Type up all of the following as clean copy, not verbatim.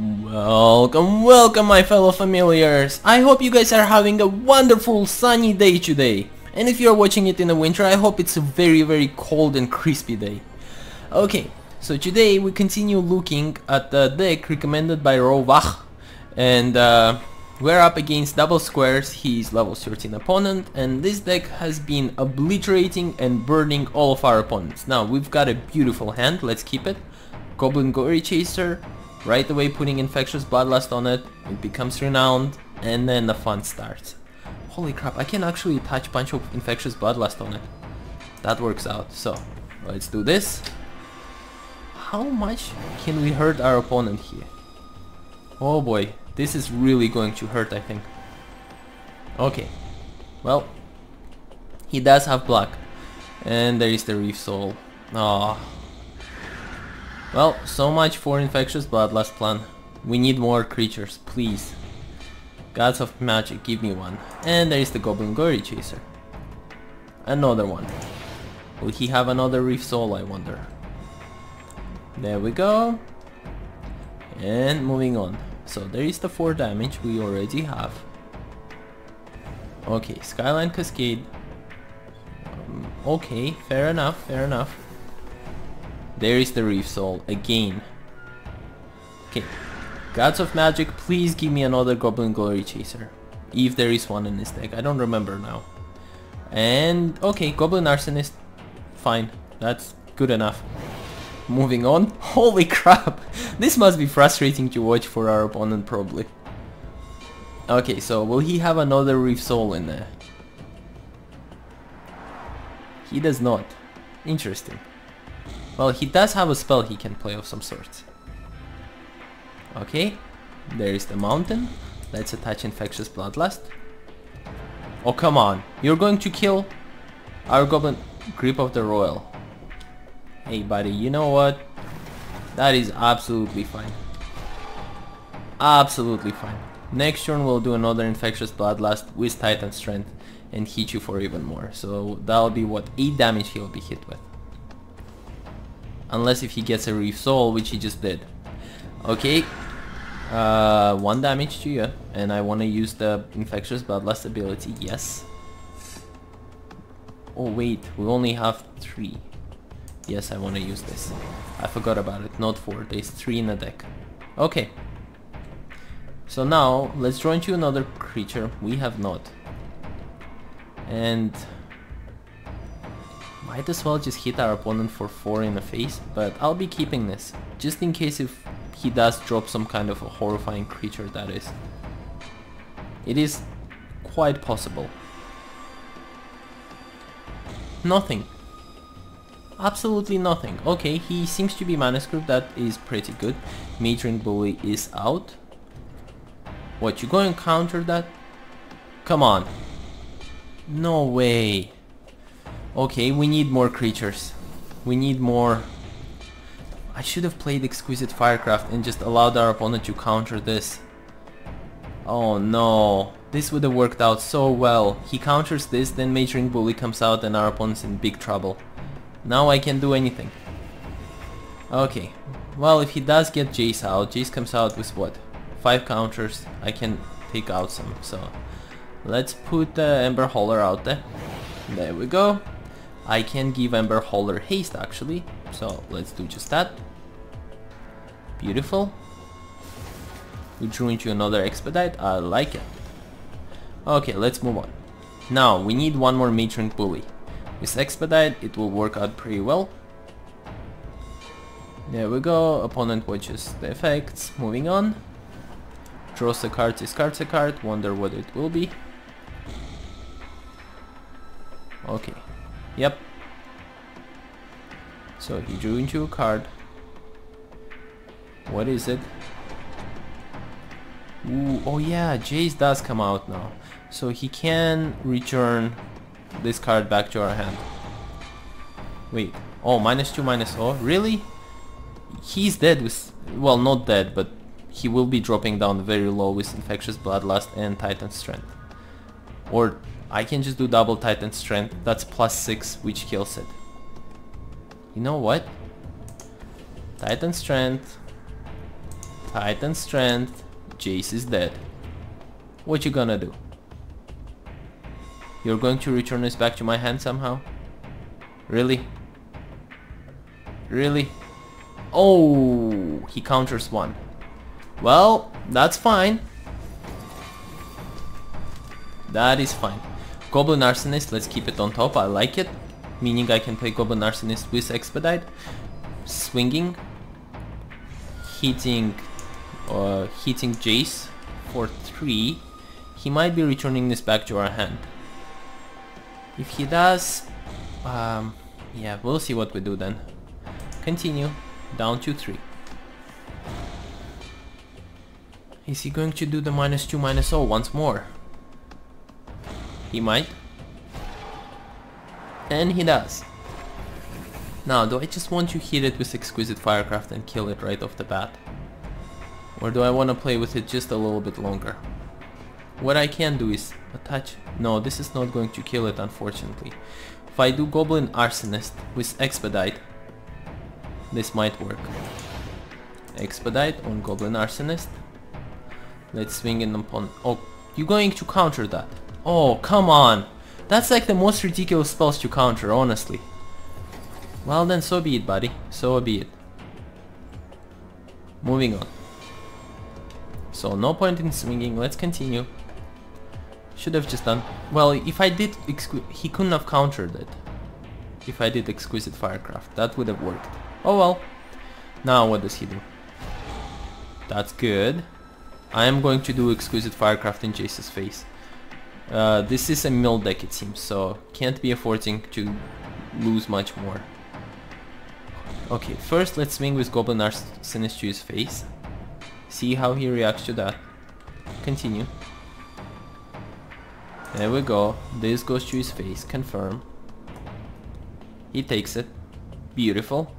Welcome, welcome my fellow familiars! I hope you guys are having a wonderful sunny day today. And if you are watching it in the winter, I hope it's a very cold and crispy day. Okay, so today we continue looking at the deck recommended by Rovach. And we're up against Double Squares, his level 13 opponent. And this deck has been obliterating and burning all of our opponents. Now we've got a beautiful hand, let's keep it. Goblin Glory Chaser. Right away putting Infectious Bloodlust on it, it becomes Renowned, and then the fun starts. Holy crap, I can actually touch punch with Infectious Bloodlust on it. That works out, so let's do this. How much can we hurt our opponent here? Oh boy, this is really going to hurt, I think. Okay, well, he does have block. And there is the Reef Soul. Aww. Well, so much for Infectious Bloodlust plan. We need more creatures, please. Gods of Magic, give me one. And there is the Goblin Glory Chaser. Another one. Will he have another Reef Soul, I wonder? There we go. And moving on. So there is the 4 damage we already have. Okay, Skyline Cascade. Okay, fair enough, fair enough. There is the Reef Soul again. Okay, Gods of Magic, please give me another Goblin Glory Chaser, if there is one in this deck. I don't remember now. And okay, Goblin Arsonist, fine, that's good enough. Moving on. Holy crap, this must be frustrating to watch for our opponent, probably. Okay, so will he have another Reef Soul in there? He does not. Interesting. Well, he does have a spell he can play of some sort. Okay, there is the mountain. Let's attach Infectious Bloodlust. Oh, come on. You're going to kill our Goblin Grip of the Royal. Hey, buddy, you know what? That is absolutely fine. Absolutely fine. Next turn, we'll do another Infectious Bloodlust with Titan's Strength and hit you for even more. So that'll be, what, 8 damage he'll be hit with. Unless if he gets a Reef Soul, which he just did. Okay, 1 damage to you, and I want to use the Infectious Bloodlust ability, yes. Oh wait, we only have 3. Yes, I want to use this. I forgot about it, not 4, there's 3 in the deck. Okay, so now let's draw into another creature, we have not. And might as well just hit our opponent for 4 in the face, but I'll be keeping this, just in case if he does drop some kind of a horrifying creature, that is. It is quite possible. Nothing. Absolutely nothing. Okay, he seems to be manuscript, that is pretty good. Mage Ring Bully is out. What, you going to counter that? Come on. No way. Okay, we need more creatures. We need more. I should have played Exquisite Firecraft and just allowed our opponent to counter this. Oh no, this would have worked out so well. He counters this, then Mage Ring Bully comes out and our opponent's in big trouble. Now I can't do anything. Okay, well, if he does get Jace out, Jace comes out with what? 5 counters. I can take out some, so let's put the Ember Hauler out there. There we go. I can give Ember Hauler haste actually, so let's do just that. Beautiful. We drew into another Expedite, I like it. Okay, let's move on. Now we need one more Mage Ring Bully. With Expedite it will work out pretty well. There we go, opponent watches the effects, moving on. Draws a card, discards a card, wonder what it will be. Okay. Yep. So he drew into a card. What is it? Ooh, oh yeah, Jace does come out now. So he can return this card back to our hand. Wait. Oh, -2/-0. Really? He's dead with... Well, not dead, but he will be dropping down very low with Infectious Bloodlust and Titan's Strength. Or I can just do double Titan's Strength, that's +6, which kills it. You know what? Titan's Strength, Titan's Strength, Jace is dead. What you gonna do? You're going to return this back to my hand somehow? Really? Really? Oh, he counters one. Well, that's fine. That is fine. Goblin Arsonist, let's keep it on top, I like it. Meaning I can play Goblin Arsonist with Expedite. Swinging. Hitting Jace for 3. He might be returning this back to our hand. If he does, yeah, we'll see what we do then. Continue. Down to 3. Is he going to do the -2/-0 once more? He might. And he does. Now, do I just want to hit it with Exquisite Firecraft and kill it right off the bat? Or do I want to play with it just a little bit longer? What I can do is attach... No, this is not going to kill it, unfortunately. If I do Goblin Arsonist with Expedite, this might work. Expedite on Goblin Arsonist. Let's swing it upon... Oh, you're going to counter that. Oh, come on! That's like the most ridiculous spells to counter, honestly. Well then, so be it, buddy. So be it. Moving on. So, no point in swinging. Let's continue. Should have just done... Well, if I did... He couldn't have countered it. If I did Exquisite Firecraft. That would have worked. Oh well. Now, what does he do? That's good. I am going to do Exquisite Firecraft in Jace's face. This is a mill deck, it seems, so can't be affording to lose much more. Okay, first let's swing with Goblin Arsonist to his face. See how he reacts to that. Continue. There we go. This goes to his face. Confirm. He takes it. Beautiful.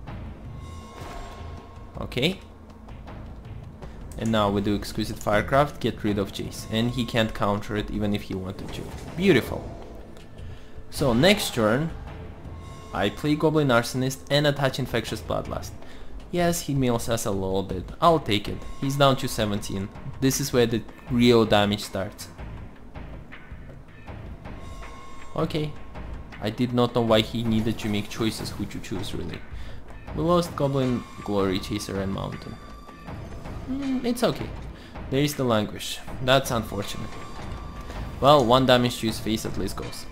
Okay. And now we do Exquisite Firecraft, get rid of Jace. And he can't counter it even if he wanted to. Beautiful. So next turn, I play Goblin Arsonist and attach Infectious Bloodlust. Yes, he mills us a little bit. I'll take it. He's down to 17. This is where the real damage starts. Okay. I did not know why he needed to make choices who to choose, really. We lost Goblin, Glory Chaser and Mountain. It's okay. There is the languish. That's unfortunate. Well, 1 damage to his face at least goes.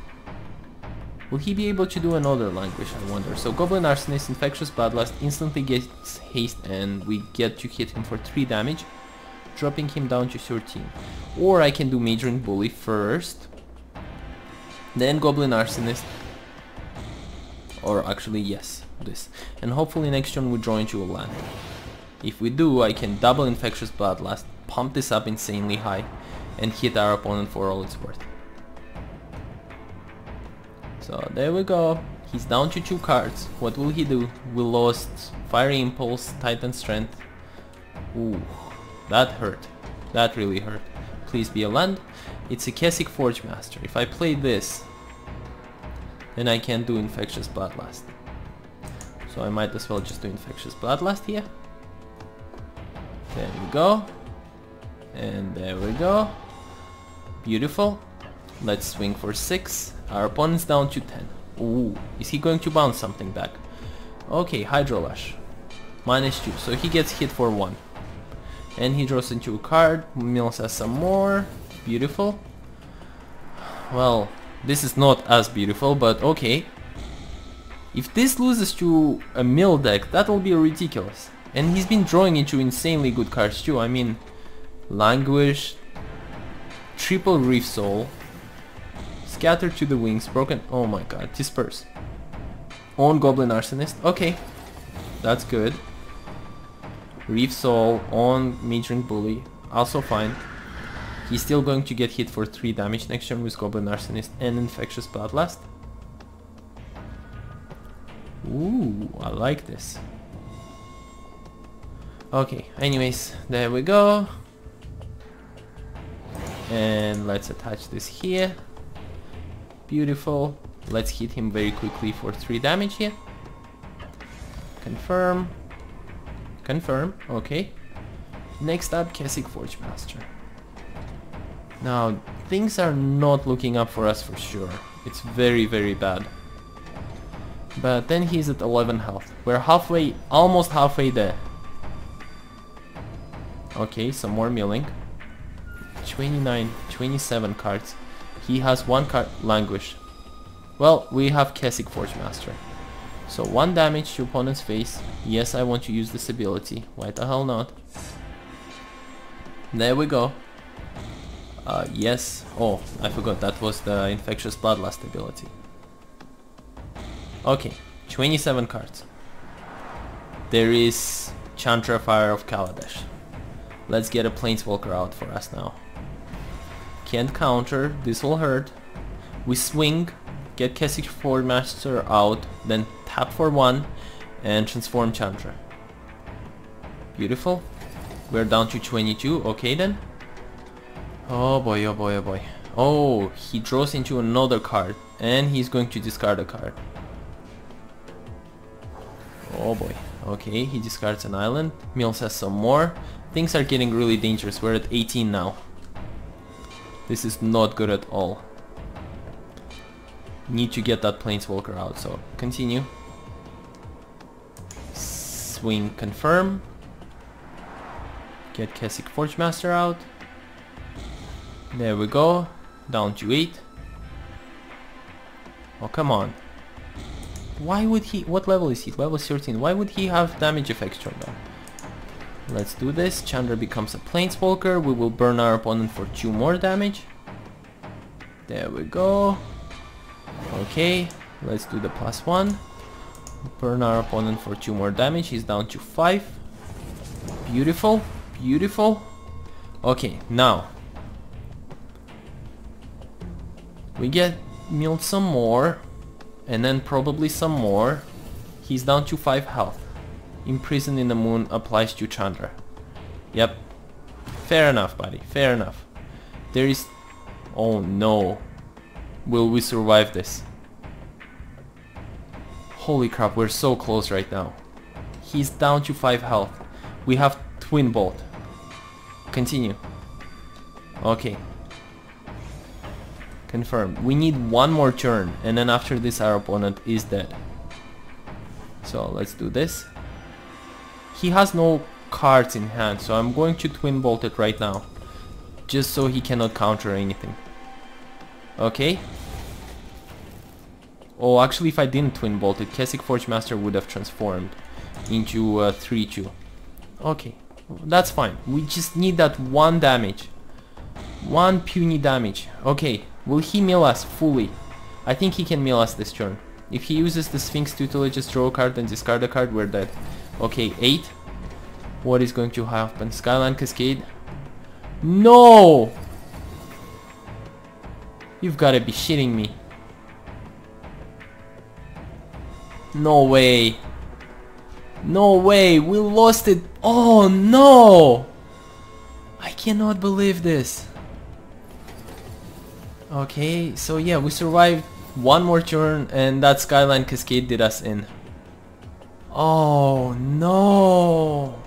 Will he be able to do another languish, I wonder? So Goblin Arsonist, Infectious Bloodlust instantly gets haste and we get to hit him for 3 damage, dropping him down to 13. Or I can do Mage Ring Bully first, then Goblin Arsonist, or actually yes, this. And hopefully next turn we draw into a land. If we do, I can double Infectious Bloodlust, pump this up insanely high, and hit our opponent for all it's worth. So there we go, he's down to 2 cards. What will he do? We lost Fire Impulse, Titan's Strength. Ooh, that hurt. That really hurt. Please be a land. It's a Kessig Forge Master. If I play this, then I can't do Infectious Bloodlust. So I might as well just do Infectious Bloodlust here. There we go, and there we go, beautiful. Let's swing for 6, our opponent's down to 10. Ooh, is he going to bounce something back? Okay, Hydro Lash, -2, so he gets hit for 1. And he draws into a card, mills us some more, beautiful. Well, this is not as beautiful, but okay. If this loses to a mill deck, that'll be ridiculous. And he's been drawing into insanely good cards too. I mean, Languish, triple Reef Soul, Scatter to the Wings, Broken... Oh my god, Disperse. On Goblin Arsonist, okay, that's good. Reef Soul on Mage Ring Bully, also fine. He's still going to get hit for 3 damage next turn with Goblin Arsonist and Infectious Bloodlust. Ooh, I like this. Okay, anyways, there we go. And let's attach this here. Beautiful. Let's hit him very quickly for 3 damage here. Confirm. Confirm, okay. Next up, Kessig Forge Master. Now, things are not looking up for us for sure. It's very, very bad. But then he's at 11 health. We're halfway, almost halfway there. Okay, some more milling. 29, 27 cards. He has one card, Languish. Well, we have Kessig Forge Master. So one damage to opponent's face. Yes, I want to use this ability. Why the hell not? There we go. Yes. Oh, I forgot. That was the Infectious Bloodlust ability. Okay, 27 cards. There is Chandra, Fire of Kaladesh. Let's get a Planeswalker out for us now. Can't counter. This will hurt. We swing. Get Kessig Forge Master out, then tap for one and transform Chandra. Beautiful. We're down to 22, okay then. Oh boy, oh boy, oh boy. Oh, he draws into another card and he's going to discard a card. Oh boy, okay, he discards an island. Mills has some more. Things are getting really dangerous, we're at 18 now. This is not good at all. Need to get that Planeswalker out, so continue. Swing, confirm. Get Kessig Forge Master out. There we go. Down to 8. Oh, come on. Why would he... What level is he? Level 13. Why would he have damage effects turned on? Let's do this. Chandra becomes a Planeswalker. We will burn our opponent for 2 more damage. There we go. Okay, let's do the +1. Burn our opponent for 2 more damage. He's down to 5. Beautiful, beautiful. Okay, now we get milled some more, and then probably some more. He's down to 5 health. Imprisoned in the Moon applies to Chandra. Yep. Fair enough, buddy. Fair enough. There is... Oh no. Will we survive this? Holy crap, we're so close right now. He's down to 5 health. We have Twin Bolt. Continue. Okay. Confirm. We need 1 more turn, and then after this our opponent is dead. So let's do this. He has no cards in hand, so I'm going to Twin Bolt it right now. Just so he cannot counter anything. Okay. Oh, actually, if I didn't Twin Bolt it, Kessig Forge Master would have transformed into 3-2. Okay, that's fine. We just need that 1 damage. 1 puny damage. Okay, will he mill us fully? I think he can mill us this turn. If he uses the Sphinx Tutelage's draw a card and discard a card, we're dead. Okay, 8. What is going to happen? Skyline Cascade? No! You've gotta be shitting me. No way. No way, we lost it. Oh no! I cannot believe this. Okay, so yeah, we survived 1 more turn and that Skyline Cascade did us in. Oh no!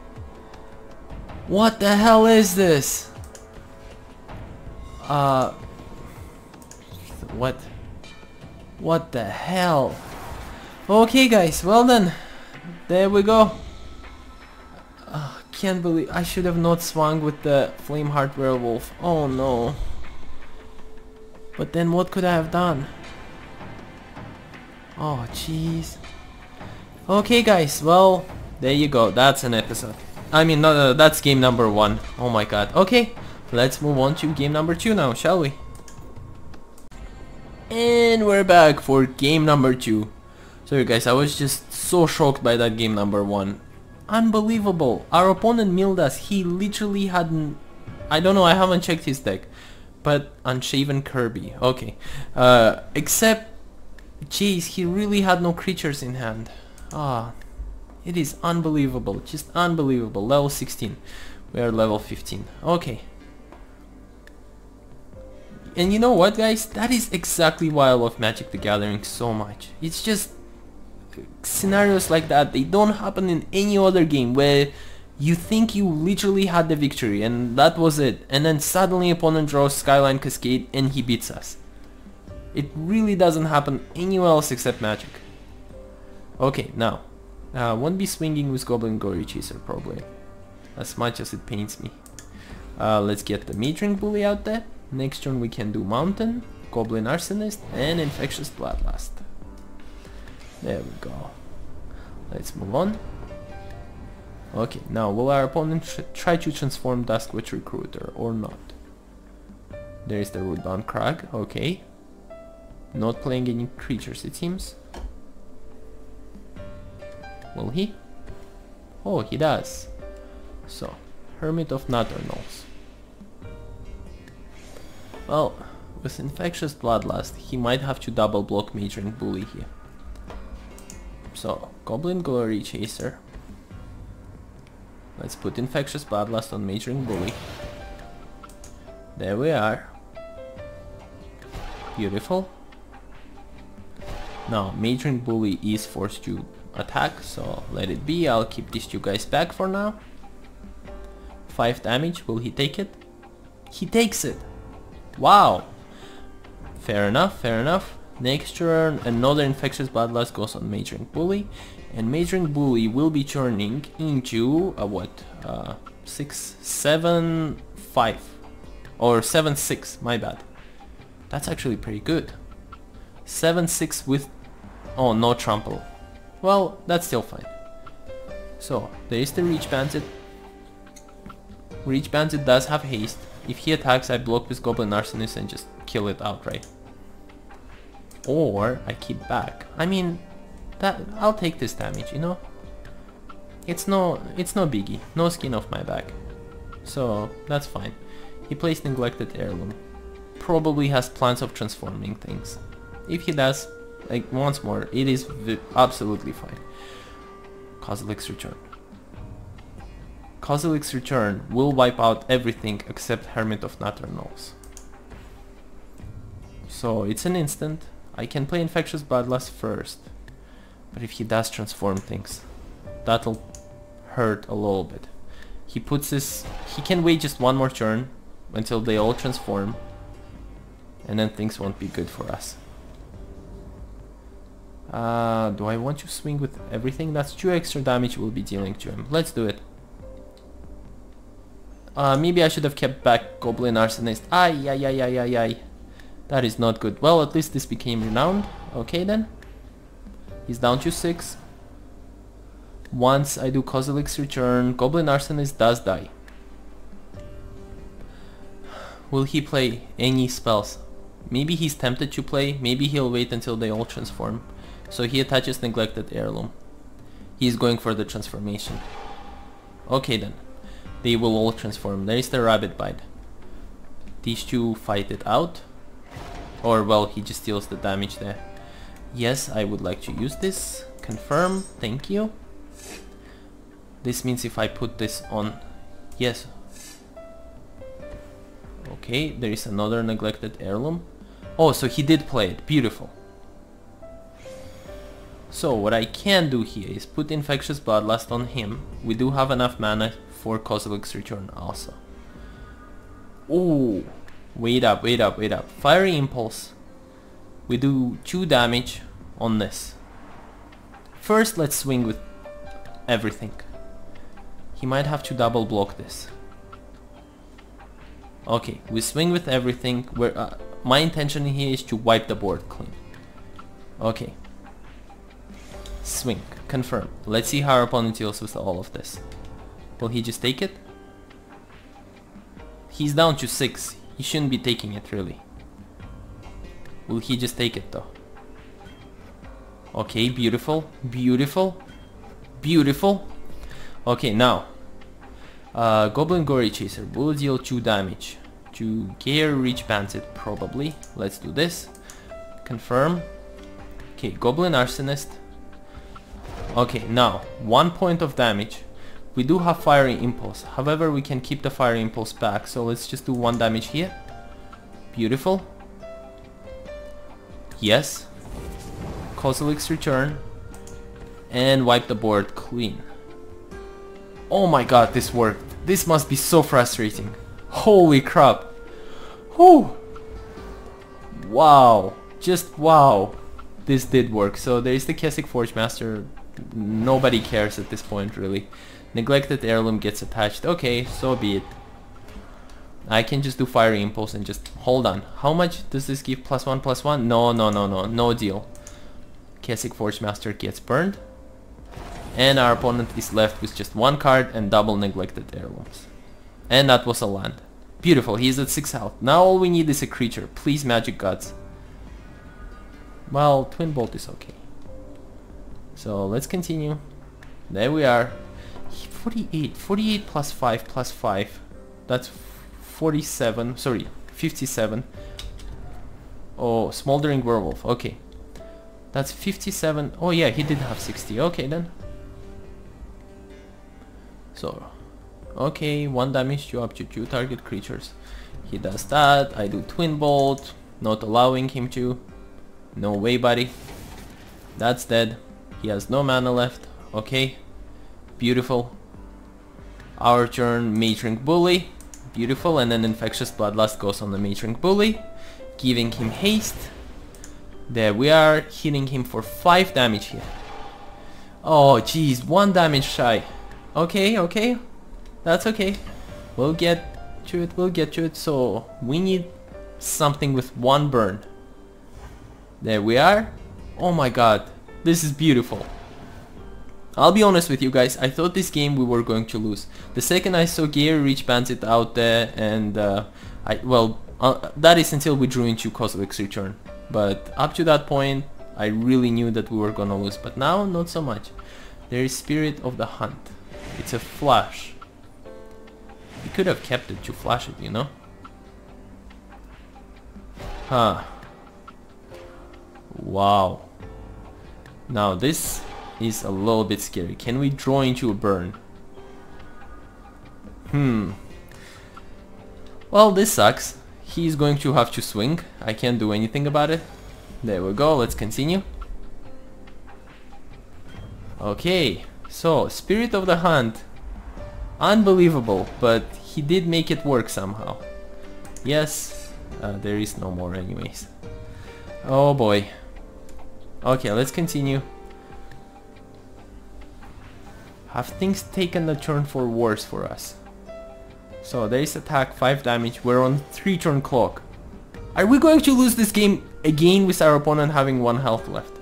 What the hell is this? What the hell? Okay guys, well then, there we go. Can't believe I should have not swung with the Flameheart Werewolf. Oh no. But then what could I have done? Oh jeez. Okay guys, well, there you go. That's an episode. I mean, no, that's game number 1. Oh my god. Okay, let's move on to game number 2 now, shall we? And we're back for game number 2. Sorry guys, I was just so shocked by that game number 1. Unbelievable. Our opponent milled us. He literally hadn't... I don't know, I haven't checked his deck. But Unshaven Kirby. Okay. Except... Jeez, he really had no creatures in hand. Ah, it is unbelievable. Just unbelievable. Level 16. We are level 15. Okay. And you know what guys, that is exactly why I love Magic the Gathering so much. It's just scenarios like that, they don't happen in any other game where you think you literally had the victory and that was it, and then suddenly opponent draws Skyline Cascade and he beats us. It really doesn't happen anywhere else except Magic. Okay, now, won't be swinging with Goblin Glory Chaser probably, as much as it pains me. Let's get the Mage Ring Bully out there. Next turn we can do Mountain, Goblin Arsonist and Infectious Bloodlust. There we go. Let's move on. Okay, now will our opponent try to transform Duskwitch Recruiter or not? There is the Rootbound Crag, okay. Not playing any creatures it seems. Will he? Oh, he does. So, Hermit of Naternals. Well, with Infectious Bloodlust, he might have to double block Mage Ring Bully here. So, Goblin Glory Chaser. Let's put Infectious Bloodlust on Mage Ring Bully. There we are. Beautiful. Now, Mage Ring Bully is forced to attack, so let it be. I'll keep these two guys back for now. 5 damage, will he take it? He takes it! Wow! Fair enough, fair enough. Next turn another Infectious Bloodlust goes on Mage Ring Bully, and Mage Ring Bully will be turning into a what? 6/7/5 or 7/6, my bad. That's actually pretty good. 7/6 with, oh, no trample. Well, that's still fine. So there is the Reach Bandit. Reach Bandit does have haste. If he attacks, I block with Goblin Arsonist and just kill it outright. Or I keep back. I mean, that I'll take this damage, you know? It's no biggie. No skin off my back. So that's fine. He plays Neglected Heirloom. Probably has plans of transforming things. If he does, like once more, it is absolutely fine. Kozilek's Return. Kozilek's Return will wipe out everything except Hermit of Naternals. So it's an instant. I can play Infectious Bloodlust first, but if he does transform things, that'll hurt a little bit. He puts this. He can wait just one more turn until they all transform, and then things won't be good for us. Do I want to swing with everything? That's 2 extra damage we'll be dealing to him. Let's do it. Maybe I should have kept back Goblin Arsonist. Ay, ay, ay, ay, ay, ay. That is not good. Well, at least this became renowned. Okay then. He's down to 6. Once I do Kozilek's Return, Goblin Arsonist does die. Will he play any spells? Maybe he's tempted to play. Maybe he'll wait until they all transform. So he attaches Neglected Heirloom. He's going for the transformation. Okay then. They will all transform. There is the Rabbit Bite. These two fight it out. Or, well, he just deals the damage there. Yes, I would like to use this. Confirm. Thank you. This means if I put this on... Yes. Okay, there is another Neglected Heirloom. Oh, so he did play it. Beautiful. So, what I can do here is put Infectious Bloodlust on him. We do have enough mana for Kozilek's Return also. Oh, wait up, wait up, wait up. Fire Impulse. We do 2 damage on this. First, let's swing with everything. He might have to double block this. Okay, we swing with everything. Where my intention here is to wipe the board clean. Okay. Swing. Confirm. Let's see how our opponent deals with all of this. Will he just take it? He's down to 6. He shouldn't be taking it, really. Will he just take it, though? Okay, beautiful. Beautiful. Beautiful. Okay, now. Goblin Glory Chaser will deal 2 damage. To Gear Reach Bandit, probably. Let's do this. Confirm. Okay, Goblin Arsonist. Okay, now. 1 point of damage. We do have Fiery Impulse, however we can keep the Fiery Impulse back, so let's just do 1 damage here. Beautiful. Yes. Kozilek's Return. And wipe the board clean. Oh my god, this worked. This must be so frustrating. Holy crap. Whew. Wow. Just wow. This did work. So there is the Kessig Forge Master. Nobody cares at this point, really. Neglected Heirloom gets attached. Okay, so be it. I can just do Fire Impulse and just hold on. How much does this give? +1/+1? No, no, no, no. No deal. Kessig Forge Master gets burned. And our opponent is left with just one card and double Neglected Heirlooms. And that was a land. Beautiful, he's at 6 health. Now all we need is a creature. Please, Magic Gods. Well, Twin Bolt is okay. So let's continue. There we are. 48. 48 +5/+5. That's 47. Sorry, 57. Oh, Smoldering Werewolf. Okay. That's 57. Oh yeah, he did have 60. Okay then. So, okay, 1 damage to up to 2 target creatures. He does that. I do Twin Bolt, not allowing him to. No way, buddy. That's dead. He has no mana left. Okay. Beautiful. Our turn, Mage Ring Bully. Beautiful, and then Infectious Bloodlust goes on the Mage Ring Bully, giving him haste. There we are, hitting him for 5 damage here. Oh jeez, 1 damage shy. Okay, okay. That's okay. We'll get to it, we'll get to it. So, we need something with 1 burn. There we are. Oh my god, this is beautiful. I'll be honest with you guys, I thought this game we were going to lose. The second I saw Gary Reach Bandit out there and... that is until we drew into Kozilek's Return. But up to that point, I really knew that we were gonna lose. But now, not so much. There is Spirit of the Hunt. It's a flash. We could have kept it to flash it, you know? Huh. Wow. Now this is a little bit scary. Can we draw into a burn? Hmm. Well, this sucks. He's going to have to swing. I can't do anything about it. There we go, let's continue. Okay, so Spirit of the Hunt. Unbelievable, but he did make it work somehow. Yes, there is no more anyways. Oh boy. Okay, let's continue. Have things taken a turn for worse for us? So there is attack, 5 damage, we're on 3 turn clock. Are we going to lose this game again with our opponent having 1 health left?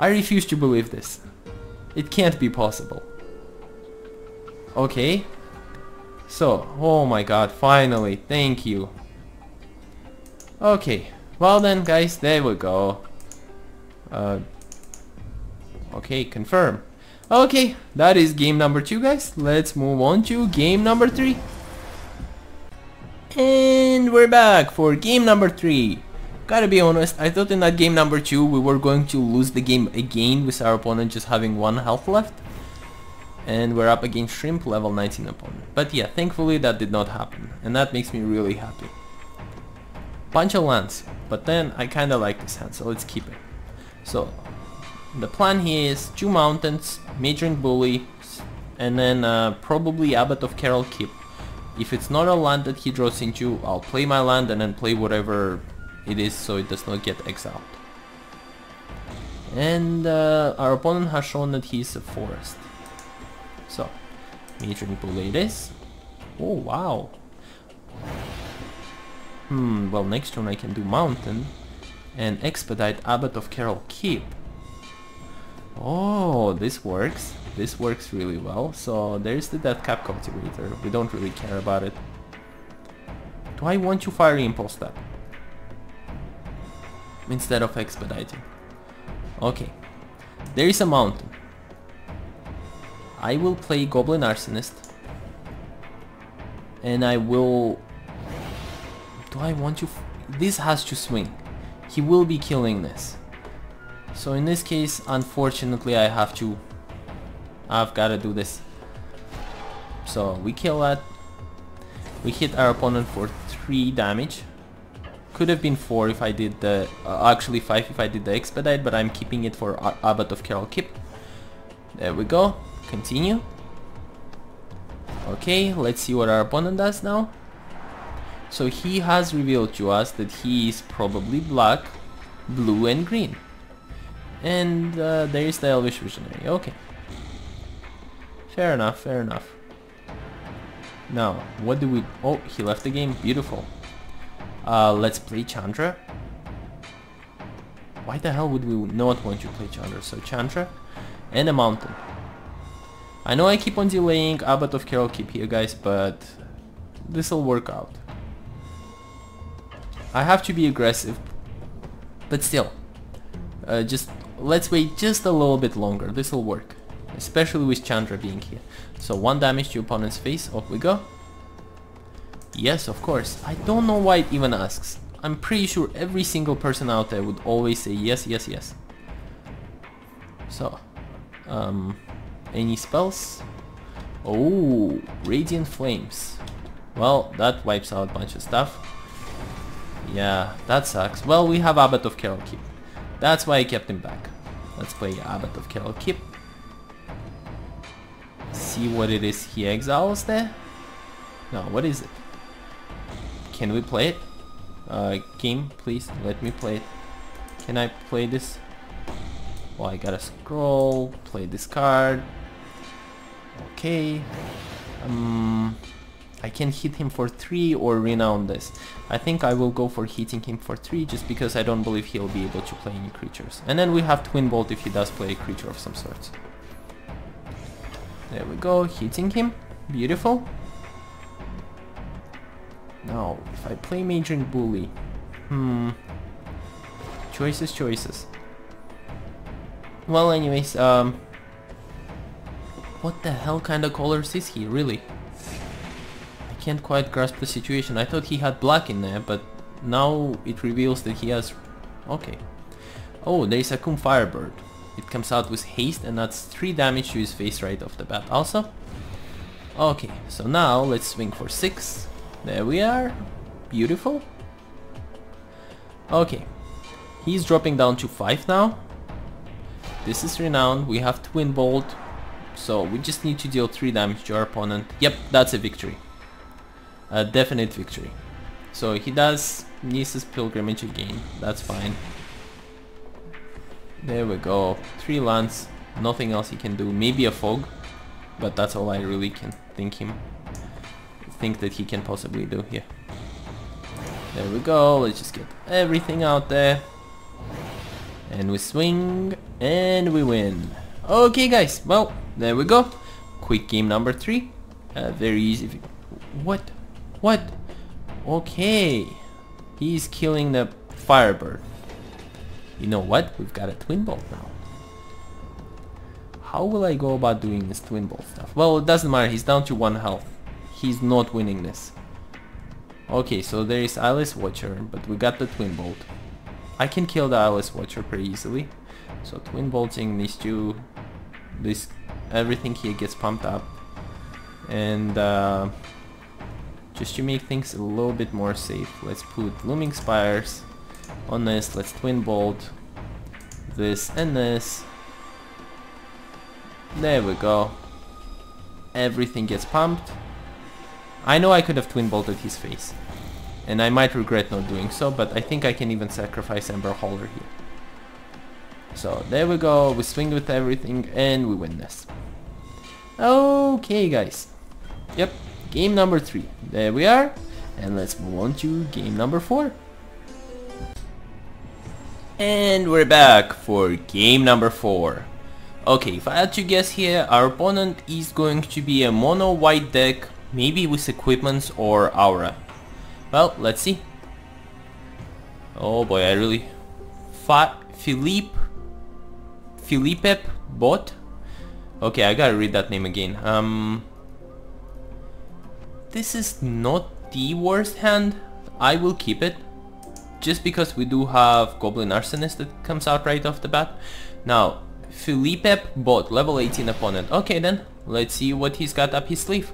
I refuse to believe this. It can't be possible. Okay. So, oh my god, finally, thank you. Okay, well then guys, there we go. Okay, confirm. Okay, that is game number 2 guys, let's move on to game number 3. And we're back for game number 3. Gotta be honest, I thought in that game number 2 we were going to lose the game again with our opponent just having 1 health left. And we're up against Shrimp, level 19 opponent. But yeah, thankfully that did not happen, and that makes me really happy. Bunch of lands, but then I kinda like this hand, so let's keep it. So, the plan here is 2 mountains, Mage Ring Bully, and then probably Abbot of Keral Keep. If it's not a land that he draws into, I'll play my land and then play whatever it is so it does not get exiled. And our opponent has shown that he's a forest. So, Mage Ring Bully it is. Oh wow. Hmm, well next turn I can do mountain and expedite Abbot of Keral Keep. Oh, this works. This works really well. So there's the Deathcap Cultivator. We don't really care about it. Do I want to Fire Impulse that? Instead of Expediting. Okay. There is a mountain. I will play Goblin Arsonist. And I will... Do I want to... This has to swing. He will be killing this. So in this case, unfortunately, I've gotta do this. So we kill that. We hit our opponent for 3 damage. Could have been 4 if I did the... actually 5 if I did the Expedite, but I'm keeping it for Abbot of Keral Keep. There we go. Continue. Okay, let's see what our opponent does now. So he has revealed to us that he is probably black, blue and green. And there is the Elvish Visionary, okay. Fair enough, fair enough. Now, what do we... Oh, he left the game, beautiful. Let's play Chandra. Why the hell would we not want to play Chandra? So Chandra and a Mountain. I know I keep on delaying Abbot of Keral Keep here, guys, but this'll work out. I have to be aggressive, but still. Just let's wait just a little bit longer, this'll work. Especially with Chandra being here. So 1 damage to opponent's face, off we go. Yes, of course. I don't know why it even asks. I'm pretty sure every single person out there would always say yes, yes, yes. So, any spells? Oh, Radiant Flames. Well, that wipes out a bunch of stuff. Yeah, that sucks. Well, we have Abbot of Keral Keep. That's why I kept him back. Let's play Abbot of Keral Keep. See what it is he exiles there? No, what is it? Can we play it? Game, please, let me play it. Can I play this? Well, I gotta scroll, play this card. Okay. I can hit him for 3 or renown this. I think I will go for hitting him for 3 just because I don't believe he'll be able to play any creatures. And then we have Twin Bolt if he does play a creature of some sorts. There we go, hitting him. Beautiful. Now, if I play Mage Ring Bully... Choices, choices. Well, anyways, what the hell kind of colors is he, really? I can't quite grasp the situation. I thought he had black in there, but now it reveals that he has... Okay. Oh, there's a Kum Firebird. It comes out with haste and that's 3 damage to his face right off the bat also. Okay, so now let's swing for 6. There we are. Beautiful. Okay. He's dropping down to 5 now. This is renowned. We have Twin Bolt. So we just need to deal 3 damage to our opponent. Yep, that's a victory. A definite victory. So he does Nisa's Pilgrimage again. That's fine. There we go, 3 lands, nothing else he can do, maybe a fog, but that's all I really can think that he can possibly do here. There we go, let's just get everything out there. And we swing, and we win. Okay guys, well, there we go. Quick game number 3, very easy. What? What? Okay, he's killing the Firebird. You know what? We've got a Twin Bolt now. How will I go about doing this Twin Bolt stuff? Well, it doesn't matter. He's down to 1 health. He's not winning this. Okay, so there is Eyeless Watcher, but we got the Twin Bolt. I can kill the Eyeless Watcher pretty easily. So Twin Bolting these two... This... Everything here gets pumped up. And... just to make things a little bit more safe, let's put Looming Spires on this. Let's Twin Bolt this and this. There we go. Everything gets pumped. I know I could have Twin Bolted his face and I might regret not doing so, but I think I can even sacrifice Ember Hauler here. So there we go, we swing with everything and we win this. Okay guys, yep, game number 3, there we are, and let's move on to game number 4. And we're back for game number 4. Okay, if I had to guess here, our opponent is going to be a mono white deck, maybe with equipments or aura. Well, let's see. Oh boy, I really... Philippe Bot? Okay, I gotta read that name again. This is not the worst hand. I will keep it. Just because we do have Goblin Arsonist that comes out right off the bat. Now, Philippe Bot, level 18 opponent. Okay then, let's see what he's got up his sleeve.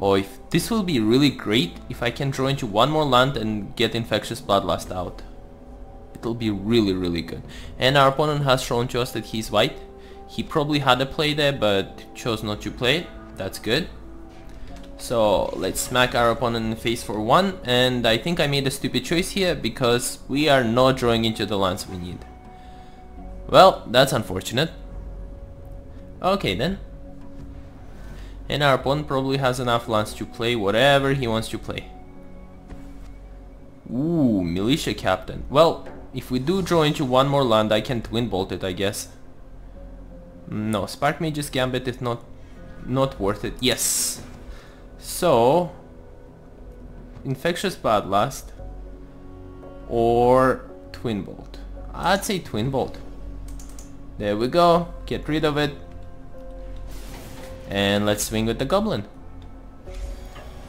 Oh, if this will be really great if I can draw into 1 more land and get Infectious Bloodlust out. It'll be really, really good. And our opponent has shown to us that he's white. He probably had a play there but chose not to play it. That's good. So let's smack our opponent in the face for one, and I think I made a stupid choice here because we are not drawing into the lands we need. Well, that's unfortunate. Okay then. And our opponent probably has enough lands to play whatever he wants to play. Ooh, Militia Captain. Well, if we do draw into one more land, I can Twin Bolt it, I guess. No, Spark Mage's Gambit is not worth it. Yes! So, Infectious Bloodlust or Twin Bolt. I'd say Twin Bolt. There we go, get rid of it. And let's swing with the Goblin.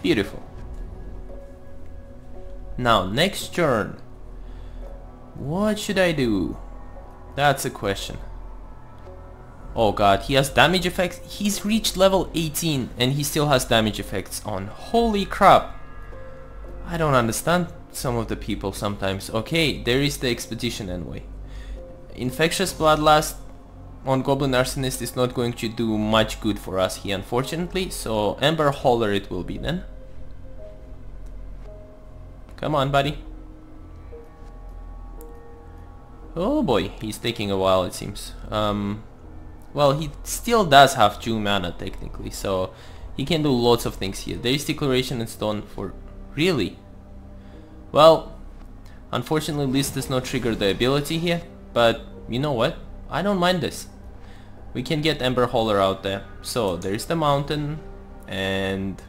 Beautiful. Now, next turn. What should I do? That's a question. Oh god, he has damage effects. He's reached level 18 and he still has damage effects on. Holy crap. I don't understand some of the people sometimes. Okay, there is the Expedition Envoy. Infectious Bloodlust on Goblin Arsonist is not going to do much good for us here, unfortunately. So Ember Hauler it will be then. Come on, buddy. Oh boy, he's taking a while, it seems. Well, he still does have 2 mana technically, so he can do lots of things here. There is Declaration and Stone for... really? Well, unfortunately this does not trigger the ability here, but you know what? I don't mind this. We can get Ember Hauler out there. So, there is the Mountain and...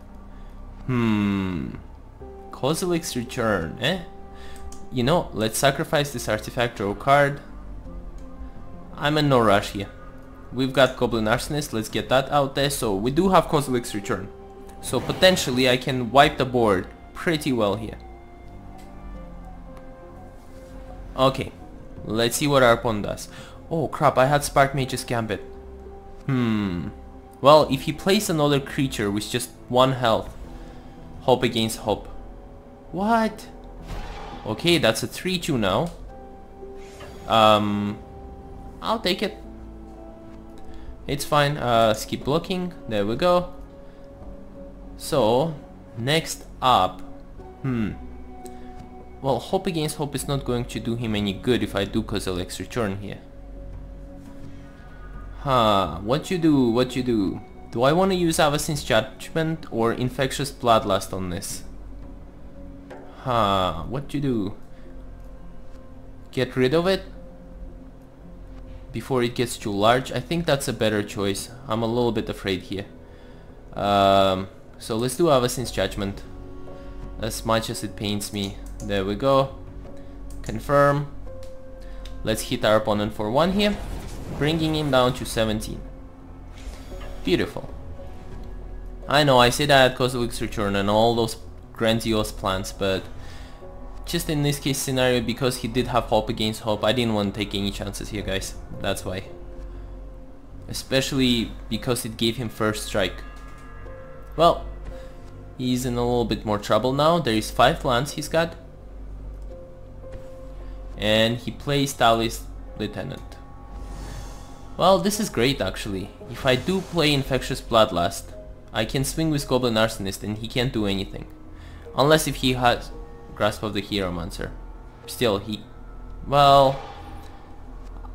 Kozilek's Return, eh? You know, let's sacrifice this artifact or card. I'm in no rush here. We've got Goblin Arsonist, let's get that out there. So we do have Kozilek's Return. So potentially I can wipe the board pretty well here. Okay, let's see what our opponent does. Oh crap, I had Spark Mage's Gambit. Well, if he plays another creature with just 1 health. Hope Against Hope. What? Okay, that's a 3-2 now. I'll take it. It's fine, skip blocking, there we go. So, next up, well, Hope Against Hope is not going to do him any good if I do Kozilek's Return here. What you do, what you do? Do I want to use Avacyn's Judgment or Infectious Bloodlust on this? What you do? Get rid of it? Before it gets too large, I think that's a better choice. I'm a little bit afraid here. So let's do Avacyn's Judgment. As much as it pains me. There we go. Confirm. Let's hit our opponent for 1 here. Bringing him down to 17. Beautiful. I know, I say that at Kozilek's Return and all those grandiose plans, but... just in this case scenario, because he did have Hope Against Hope, I didn't want to take any chances here, guys. That's why. Especially because it gave him first strike. Well, he's in a little bit more trouble now. There is 5 lands he's got. And he plays Tali's Lieutenant. Well, this is great actually. If I do play Infectious Bloodlust, I can swing with Goblin Arsonist and he can't do anything. Unless if he has... Grasp of the Heromancer. Still, he... well...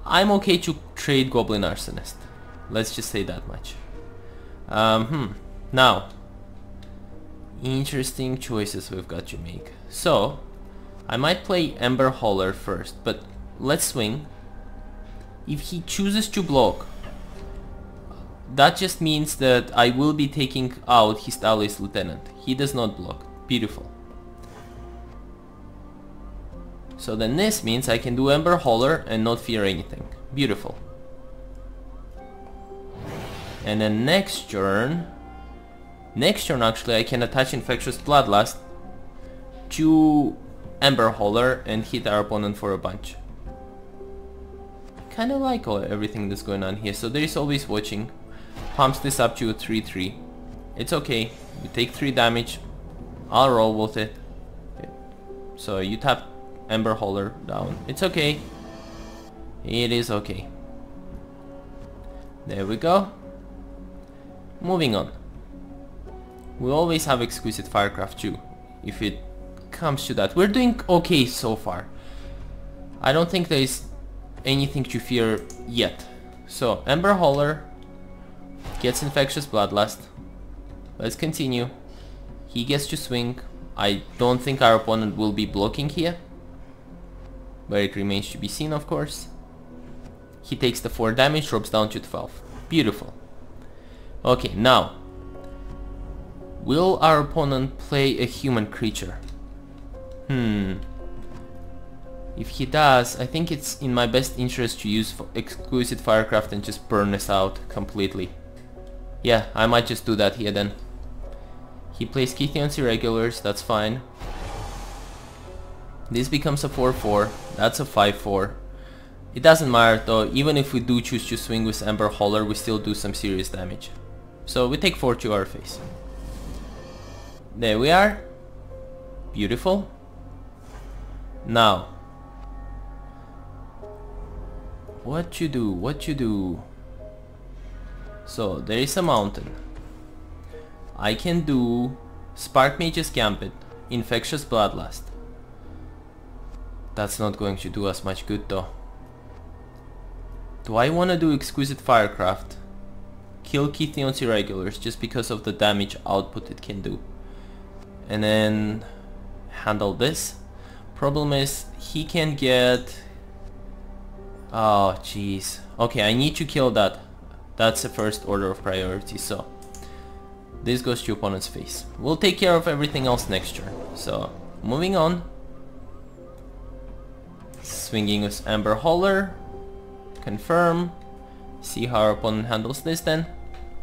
I'm okay to trade Goblin Arsonist. Let's just say that much. Now... interesting choices we've got to make. So... I might play Ember Hauler first, but let's swing. If he chooses to block, that just means that I will be taking out his Always Lieutenant. He does not block. Beautiful. So then this means I can do Ember Hauler and not fear anything. Beautiful. And then next turn actually I can attach Infectious Bloodlust to Ember Hauler and hit our opponent for a bunch. Kinda like everything that's going on here. So there is Always Watching. Pumps this up to a 3-3. It's okay. You take 3 damage. I'll roll with it. So you tap Ember Hauler down. It's okay. It is okay. There we go. Moving on. We always have Exquisite Firecraft too, if it comes to that. We're doing okay so far. I don't think there is anything to fear yet. So, Ember Hauler gets Infectious Bloodlust. Let's continue. He gets to swing. I don't think our opponent will be blocking here, but it remains to be seen, of course. He takes the 4 damage, drops down to 12. Beautiful. Okay, now, will our opponent play a human creature? If he does, I think it's in my best interest to use Exquisite Firecraft and just burn this out completely. Yeah, I might just do that here then. He plays Kytheon's Irregulars, that's fine. This becomes a 4-4, that's a 5-4. It doesn't matter though, even if we do choose to swing with Ember Hauler, we still do some serious damage. So we take 4 to our face. There we are. Beautiful. Now, what you do, what you do? So, there is a mountain. I can do Spark Mage's Gambit, Infectious Bloodlust. That's not going to do us much good though. Do I want to do Exquisite Firecraft? Kill Kytheon's Irregulars just because of the damage output it can do. And then handle this. Problem is, he can get... Oh, jeez. Okay, I need to kill that. That's the first order of priority, so... This goes to opponent's face. We'll take care of everything else next turn. So, moving on. Swinging with Ember Hauler. Confirm. See how our opponent handles this then.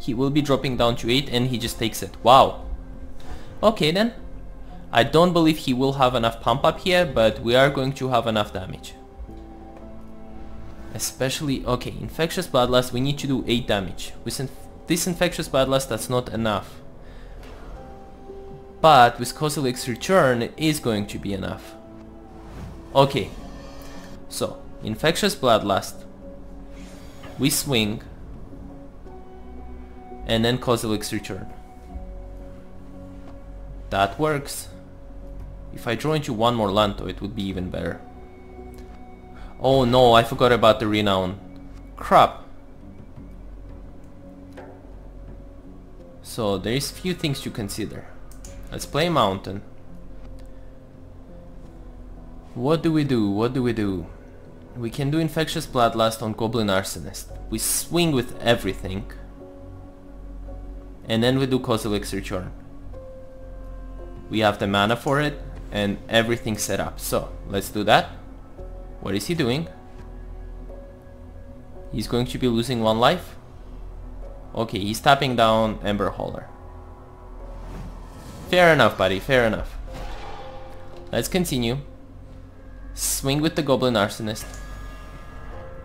He will be dropping down to 8 and he just takes it. Wow. Okay then. I don't believe he will have enough pump up here, but we are going to have enough damage. Especially, okay, Infectious Bloodlust, we need to do 8 damage. With this Infectious Bloodlust, that's not enough. But with Kozilek's Return, it is going to be enough. Okay, so, Infectious Bloodlust, we swing, and then Kozilek's Return. That works. If I draw into one more land, though, it would be even better. Oh no, I forgot about the Renown. Crap. So there is few things to consider. Let's play Mountain. What do we do? What do we do? We can do Infectious Bloodlust on Goblin Arsonist. We swing with everything. And then we do Kozilek's Return. We have the mana for it and everything set up. So let's do that. What is he doing? He's going to be losing 1 life. Okay, he's tapping down Ember Hauler. Fair enough, buddy, fair enough. Let's continue. Swing with the Goblin Arsonist.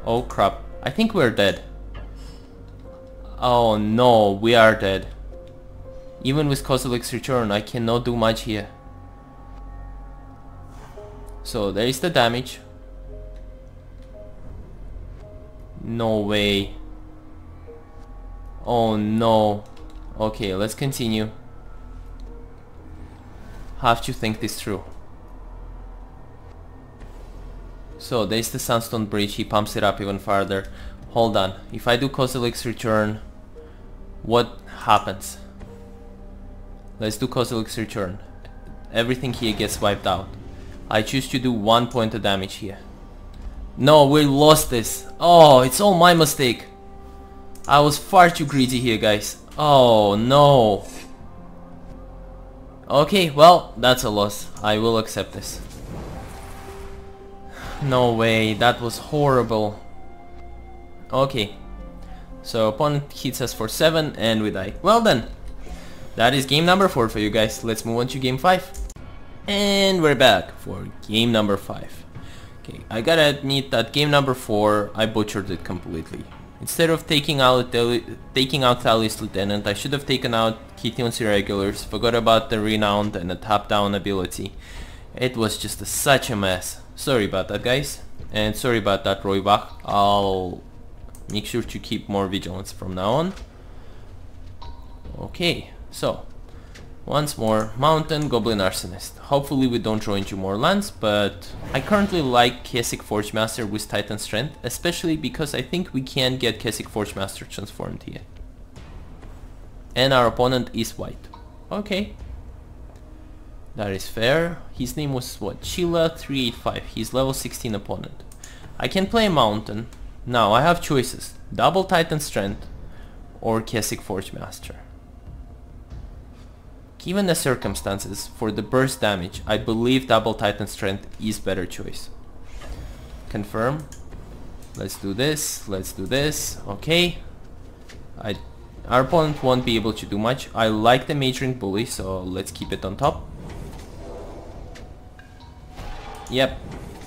Oh crap, I think we're dead. Oh no, we are dead. Even with Kozilek's Return, I cannot do much here. So there is the damage. No way. Oh no. Okay, let's continue. Have to think this through. So there's the Sunstone Bridge, he pumps it up even farther. Hold on, if I do Kozilek's Return, what happens? Let's do Kozilek's Return. Everything here gets wiped out. I choose to do 1 point of damage here. No, we lost this. Oh, it's all my mistake. I was far too greedy here, guys. Oh, no. Okay, well, that's a loss. I will accept this. No way, that was horrible. Okay. So, opponent hits us for 7 and we die. Well then, that is game number 4 for you guys. Let's move on to game 5. And we're back for game number 5. Okay, I gotta admit that game number 4, I butchered it completely. Instead of taking out Thalia's Lieutenant, I should have taken out Kytheon's Irregulars, forgot about the Renowned and the top-down ability. It was just such a mess. Sorry about that, guys. And sorry about that, Rovach. I'll make sure to keep more vigilance from now on. Okay, so Once more, Mountain, Goblin Arsonist. Hopefully we don't draw into more lands, but I currently like Kessig Forge Master with Titan's Strength, especially because I think we can get Kessig Forge Master transformed here. And our opponent is white. Okay. That is fair. His name was what? Chila385. He's level 16 opponent. I can play Mountain. Now I have choices. Double Titan's Strength or Kessig Forge Master. Given the circumstances, for the burst damage, I believe Double Titan's Strength is better choice. Confirm. Let's do this, let's do this, okay. Our opponent won't be able to do much. I like the Mage Ring Bully, so let's keep it on top. Yep,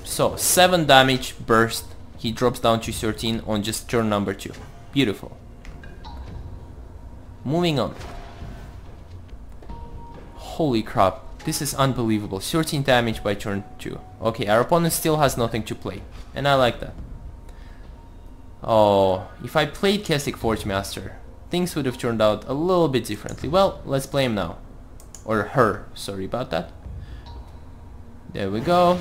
so 7 damage, burst. He drops down to 13 on just turn number 2. Beautiful. Moving on. Holy crap, this is unbelievable. 13 damage by turn 2. Okay, our opponent still has nothing to play. And I like that. Oh, if I played Kessig Forge Master, things would have turned out a little bit differently. Well, let's play him now. Or her, sorry about that. There we go.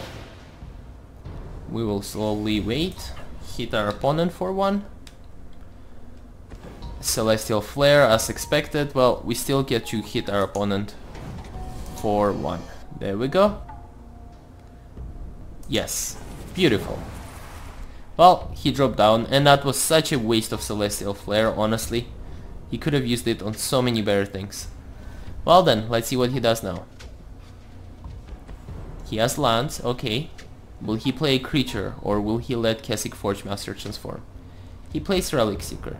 We will slowly wait. Hit our opponent for one. Celestial Flare, as expected. Well, we still get to hit our opponent for one. There we go. Yes, beautiful. Well, he dropped down, and that was such a waste of Celestial Flare, honestly. He could have used it on so many better things. Well then, let's see what he does now. He has lands, okay. Will he play a creature, or will he let Kessig Forge Master transform? He plays Relic Seeker.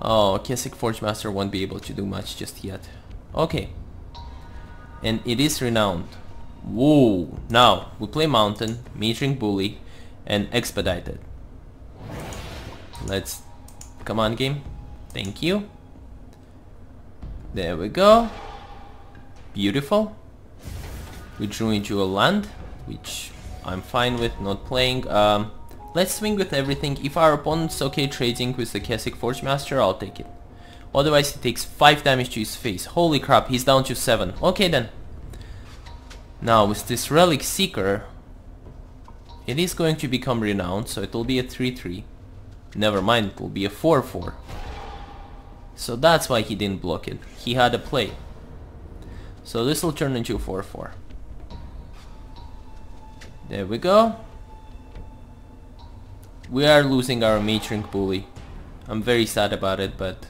Oh, Kessig Forge Master won't be able to do much just yet. Okay. And it is renowned. Whoa! Now, we play Mountain, Mage Ring Bully, and Expedited. Let's... Come on, game. Thank you. There we go. Beautiful. We drew into a land, which I'm fine with not playing. Let's swing with everything. If our opponent's okay trading with the Kessig Forge Master, I'll take it. Otherwise he takes 5 damage to his face. Holy crap, he's down to 7. Okay then. Now with this Relic Seeker, it is going to become renowned, so it will be a 3-3. Never mind, it will be a 4-4. So that's why he didn't block it. He had a play. So this will turn into a 4-4. There we go. We are losing our Mage Ring Bully. I'm very sad about it, but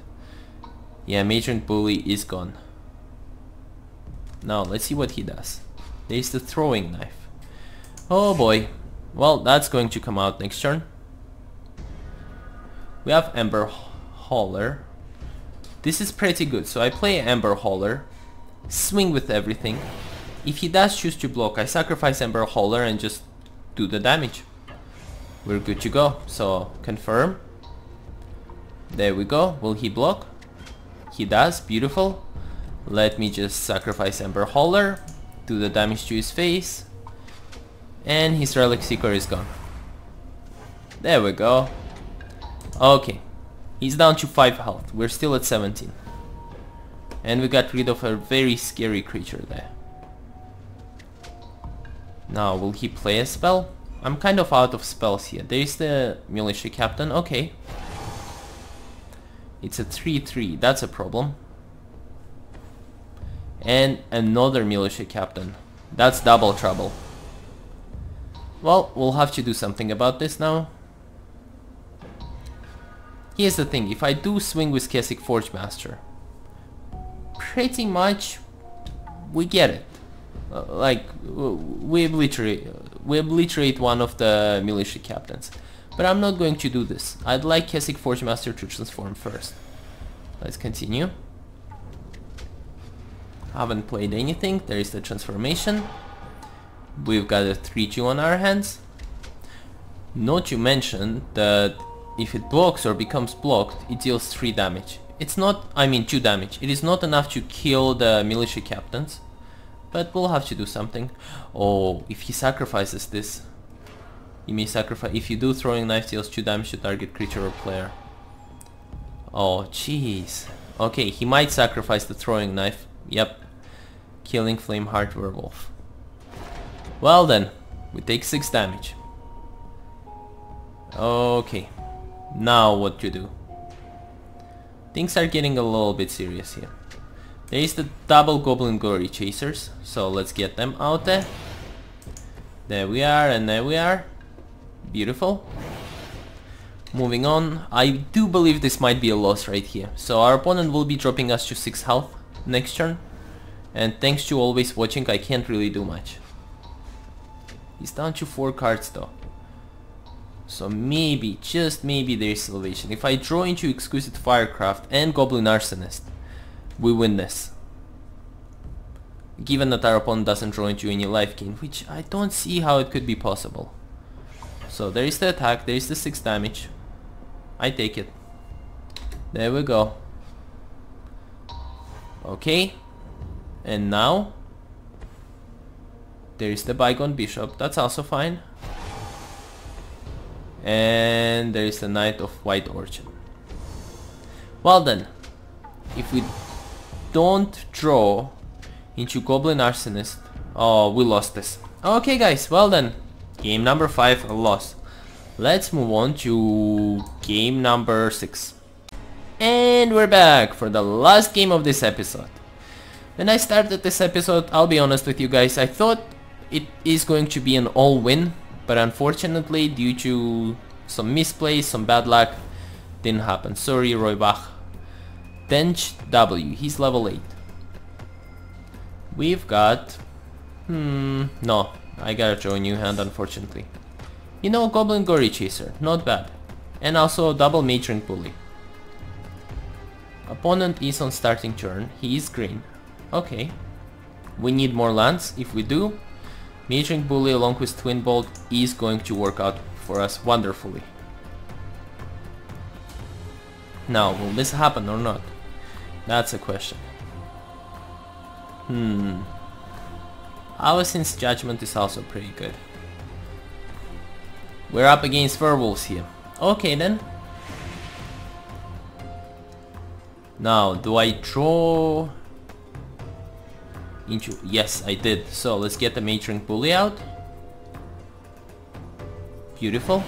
yeah, Mage Ring Bully is gone. Now, let's see what he does. There's the Throwing Knife. Oh boy. Well, that's going to come out next turn. We have Ember Hauler. This is pretty good, so I play Ember Hauler. Swing with everything. If he does choose to block, I sacrifice Ember Hauler and just do the damage. We're good to go, so confirm. There we go. Will he block? He does, beautiful. Let me just sacrifice Ember Hauler, do the damage to his face, and his Relic Seeker is gone. There we go. Okay, he's down to 5 health, we're still at 17. And we got rid of a very scary creature there. Now, will he play a spell? I'm kind of out of spells here. There's the Militia Captain, okay. It's a 3-3, that's a problem. And another Militia Captain. That's double trouble. Well, we'll have to do something about this now. Here's the thing, if I do swing with Kessig Forge Master, pretty much we get it. Like, we obliterate one of the Militia Captains. But I'm not going to do this. I'd like Kessig Forge Master to transform first. Let's continue. Haven't played anything. There is the transformation. We've got a 3-2 on our hands. Not to mention that if it blocks or becomes blocked, it deals 3 damage. It's not, I mean 2 damage. It is not enough to kill the Militia Captains. But we'll have to do something. Oh, if he sacrifices this, you may sacrifice. If you do, Throwing Knife deals 2 damage to target creature or player. Oh, jeez. Okay, he might sacrifice the throwing knife. Yep. Killing Flameheart Werewolf. Well then, we take 6 damage. Okay. Now what to do? Things are getting a little bit serious here. There is the double Goblin Glory Chasers, so let's get them out there. There we are, and there we are. Beautiful. Moving on, I do believe this might be a loss right here. So our opponent will be dropping us to 6 health next turn. And thanks to Always Watching, I can't really do much. He's down to 4 cards though. So maybe, just maybe, there is salvation. If I draw into Exquisite Firecraft and Goblin Arsonist, we win this. Given that our opponent doesn't draw into any life gain, which I don't see how it could be possible. So there is the attack, there is the 6 damage. I take it. There we go. Okay. And now there is the Bygone Bishop, that's also fine. And there is the Knight of White Orchard. Well then, if we don't draw into Goblin Arsonist, oh, we lost this. Okay guys, well then, game number 5, a loss. Let's move on to game number 6. And we're back for the last game of this episode. When I started this episode, I'll be honest with you guys, I thought it is going to be an all win, but unfortunately due to some misplays, some bad luck, didn't happen. Sorry Rovach. Tench W, he's level 8. We've got... no, I gotta draw a new hand unfortunately. You know, Goblin Glory Chaser, not bad. And also double Mage Ring Bully. Opponent is on starting turn, he is green. Okay, we need more lands. If we do, Mage Ring Bully along with Twin Bolt is going to work out for us wonderfully. Now, will this happen or not? That's a question. Avacyn's Judgment is also pretty good. We're up against werewolves here. Okay then. Now, do I draw... Yes, I did. So let's get the Mage Ring Bully out. Beautiful.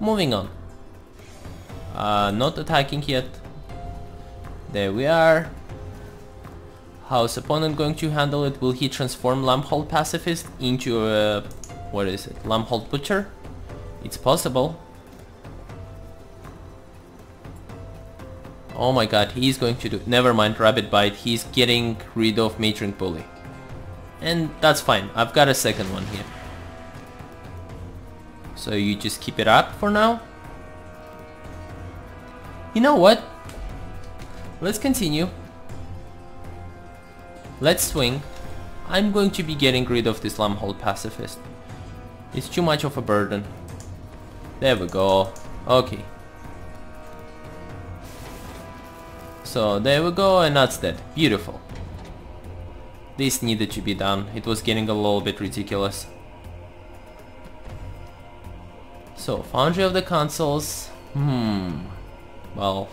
Moving on. Not attacking yet. There we are. How's opponent going to handle it? Will he transform Lamphold Pacifist into a... what is it? Lamphold Butcher? It's possible. Oh my god, he's going to do... Never mind, Rabbit Bite, he's getting rid of Mage Ring Bully. And that's fine, I've got a second one here. So you just keep it up for now. You know what? Let's continue. Let's swing. I'm going to be getting rid of this Lamphold Pacifist. It's too much of a burden. There we go. Okay. So there we go, and that's that. Beautiful. This needed to be done. It was getting a little bit ridiculous. So, Foundry of the Consuls. Well,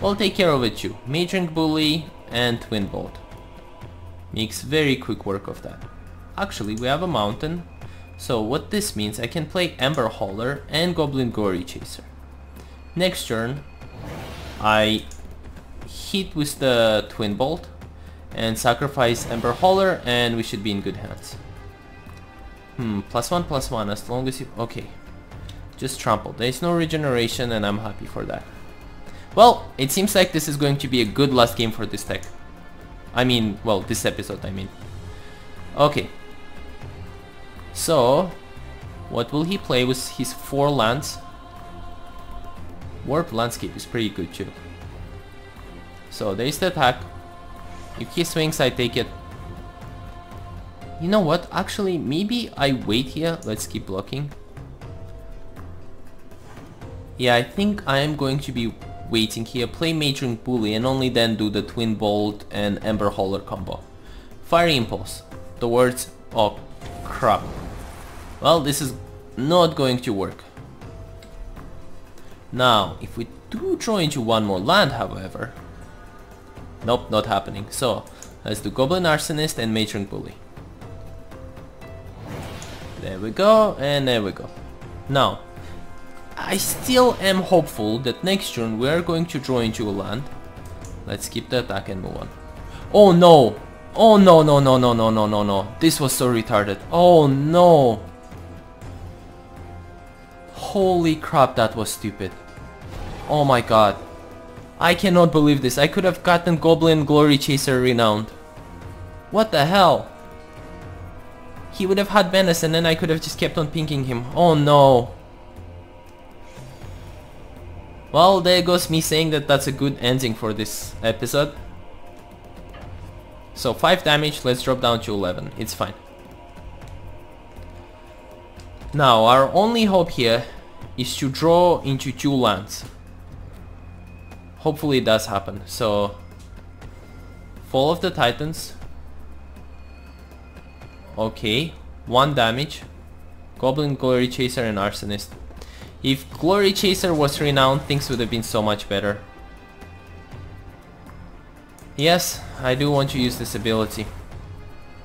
we'll take care of it too. Mage Ring Bully and Twin Bolt. Makes very quick work of that. Actually, we have a mountain. So what this means, I can play Ember Hauler and Goblin Glory Chaser. Next turn, I hit with the Twin Bolt and sacrifice Ember Hauler, and we should be in good hands. +1/+1 as long as you... Okay, just trample. There is no regeneration and I'm happy for that. Well, it seems like this is going to be a good last game for this deck. I mean, well, this episode, I mean. Okay, so what will he play with his 4 lands? Warped Landscape is pretty good too. So there is the attack. If he swings, I take it. You know what? Actually, maybe I wait here. Let's keep blocking. Yeah, I think I am going to be waiting here. Play Mage Ring Bully and only then do the Twin Bolt and Ember Hauler combo. Fire Impulse. The words... Oh, crap. Well, this is not going to work. Now, if we do draw into one more land, however. Nope, not happening. So, let's do Goblin Arsonist and Mage Ring Bully. There we go, and there we go. Now, I still am hopeful that next turn we are going to draw into a land. Let's skip the attack and move on. Oh no! Oh no no no no no no no no! This was so retarded. Oh no! Holy crap, that was stupid. Oh my god. I cannot believe this. I could have gotten Goblin Glory Chaser renowned. What the hell? He would have had menace and then I could have just kept on pinking him. Oh no. Well, there goes me saying that that's a good ending for this episode. So 5 damage, let's drop down to 11. It's fine. Now, our only hope here is to draw into 2 lands. Hopefully it does happen. So, Fall of the Titans. Okay, 1 damage. Goblin Glory Chaser and Arsonist. If Glory Chaser was renowned, things would have been so much better. Yes, I do want to use this ability.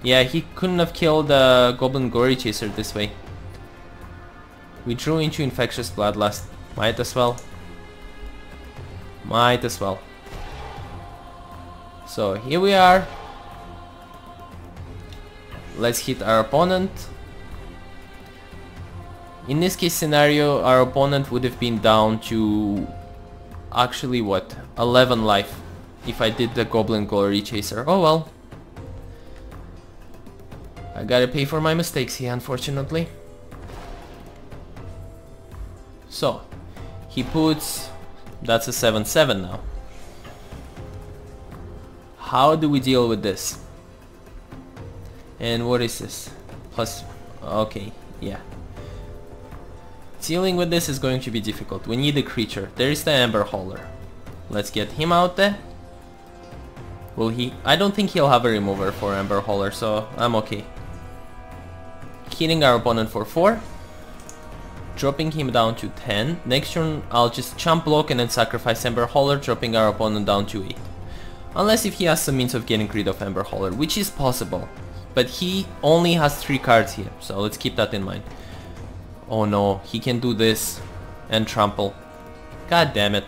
Yeah, he couldn't have killed Goblin Glory Chaser this way. We drew into Infectious Bloodlust. Might as well. Might as well. So here we are. Let's hit our opponent. In this case scenario, our opponent would have been down to actually what? 11 life if I did the Goblin Glory Chaser. Oh well. I gotta pay for my mistakes here, unfortunately. So he puts... That's a 7/7 now. How do we deal with this? And what is this? Plus... okay, yeah. Dealing with this is going to be difficult. We need a creature. There is the Ember Hauler. Let's get him out there. Will he... I don't think he'll have a remover for Ember Hauler, so I'm okay. Hitting our opponent for 4. Dropping him down to 10. Next turn I'll just chump block and then sacrifice Ember Hauler, dropping our opponent down to 8. Unless if he has some means of getting rid of Ember Hauler, which is possible. But he only has 3 cards here, so let's keep that in mind. Oh no, he can do this and trample. God damn it.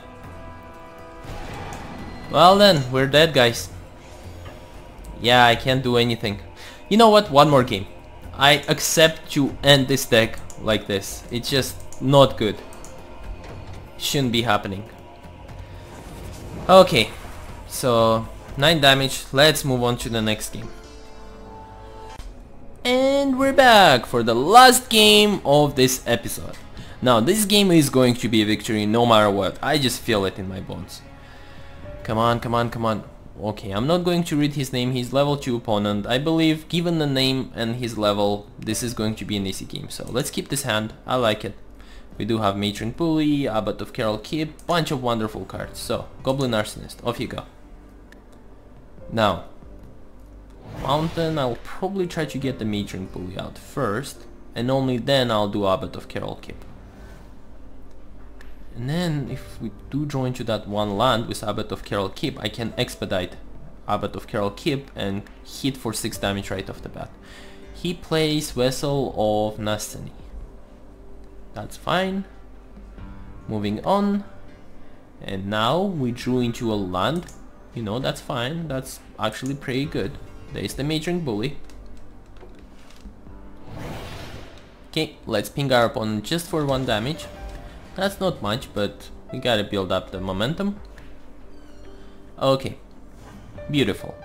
Well then, we're dead, guys. Yeah, I can't do anything. You know what? One more game. I accept to end this deck like this. It's just not good. Shouldn't be happening. Okay, so 9 damage. Let's move on to the next game. And we're back for the last game of this episode. Now this game is going to be a victory no matter what. I just feel it in my bones. Come on, come on, come on. Okay, I'm not going to read his name. He's level 2 opponent. I believe given the name and his level, this is going to be an easy game. So let's keep this hand. I like it. We do have Mage Ring Bully, Abbot of Keral Keep, bunch of wonderful cards. So, Goblin Arsonist, off you go. Now, Mountain, I'll probably try to get the Mage Ring Bully out first, and only then I'll do Abbot of Keral Keep. And then if we do draw into that one land with Abbot of Keral Keep, I can expedite Abbot of Keral Keep and hit for 6 damage right off the bat. He plays Vessel of Nastani. That's fine. Moving on. And now we drew into a land. You know, that's fine. That's actually pretty good. There's the Mage Ring Bully. Okay, let's ping our opponent just for 1 damage. That's not much, but we gotta build up the momentum. Okay, beautiful.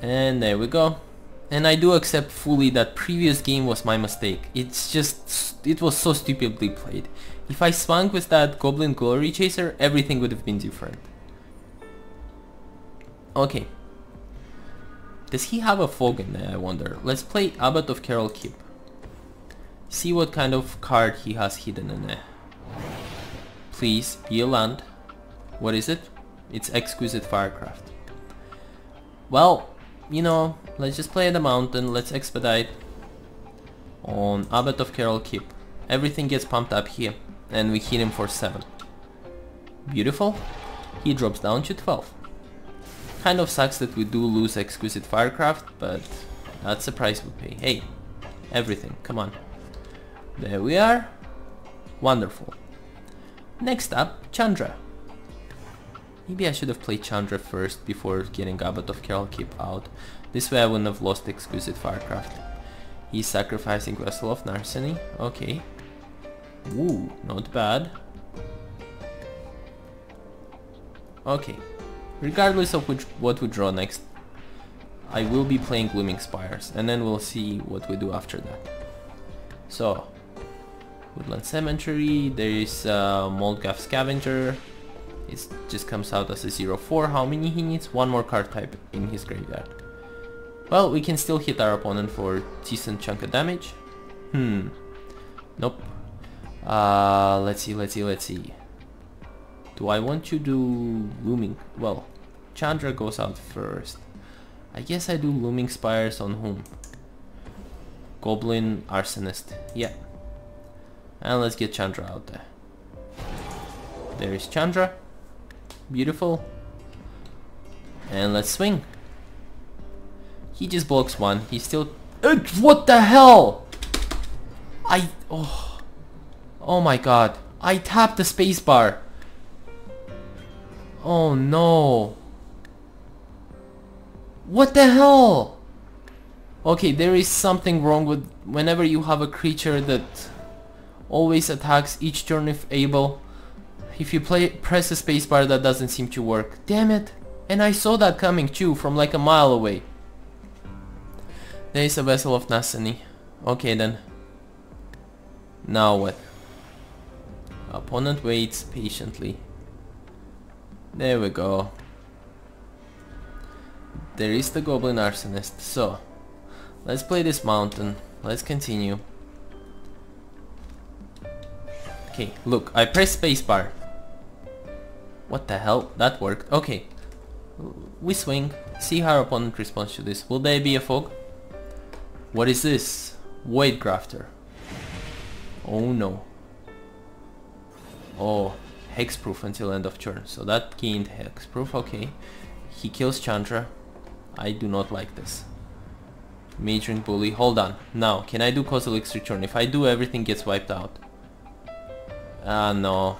And there we go. And I do accept fully that previous game was my mistake. It's just, it was so stupidly played. If I swung with that Goblin Glory Chaser, everything would have been different. Okay. Does he have a fog in there, I wonder? Let's play Abbot of Keral Keep. See what kind of card he has hidden in there. Please, be a land. What is it? It's Exquisite Firecraft. Well, you know, let's just play the mountain. Let's expedite on Abbot of Keral Keep. Everything gets pumped up here. and we hit him for 7. Beautiful. He drops down to 12. Kind of sucks that we do lose Exquisite Firecraft, but that's the price we pay. Hey, everything, come on. There we are. Wonderful. Next up, Chandra. Maybe I should have played Chandra first before getting Abbot of Keral Keep out. This way I wouldn't have lost Exquisite Firecraft. He's sacrificing Vessel of Narceny. Okay. Ooh, not bad. Okay. Regardless of what we draw next, I will be playing Looming Spires, and then we'll see what we do after that. So, Woodland Cemetery, there is Moldgaf Scavenger. It just comes out as a 0-4. How many he needs? One more card type in his graveyard. Well, we can still hit our opponent for a decent chunk of damage. Nope. Let's see. Do I want to do Looming? Well, Chandra goes out first. I guess I do Looming Spires on whom? Goblin Arsonist. Yeah. And let's get Chandra out there. There is Chandra. Beautiful. And let's swing. He just blocks one. He still... what the hell? Oh my god. I tapped the spacebar. Oh no. What the hell? Okay, there is something wrong with whenever you have a creature that always attacks each turn if able. If you press a spacebar, that doesn't seem to work. Damn it. And I saw that coming too, from like a mile away. There is a Vessel of Narceny. Okay then. Now what? Opponent waits patiently. There we go. There is the Goblin Arsonist. So, let's play this mountain. Let's continue. Okay, look, I press spacebar. What the hell? That worked. Okay. We swing. See how our opponent responds to this. Will there be a fog? What is this? Void Grafter. Oh no. Oh, hexproof until end of turn. So that gained hexproof, okay. He kills Chandra. I do not like this. Mage Ring Bully, hold on. Now, can I do Kozilek's Return? If I do, everything gets wiped out. Ah, no.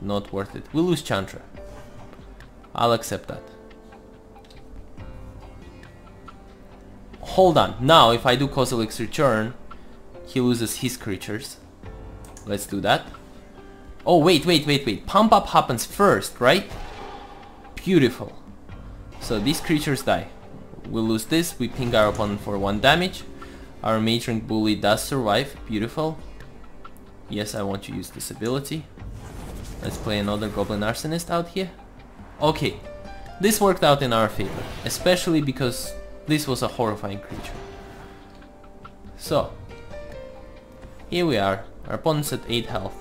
Not worth it. We lose Chandra. I'll accept that. Hold on. Now, if I do Kozilek's Return, he loses his creatures. Let's do that. Oh, wait. Pump Up happens first, right? Beautiful. So these creatures die. We lose this. We ping our opponent for 1 damage. Our Mage Ring Bully does survive. Beautiful. Yes, I want to use this ability. Let's play another Goblin Arsonist out here. Okay. This worked out in our favor. Especially because this was a horrifying creature. So. Here we are. Our opponent's at 8 health.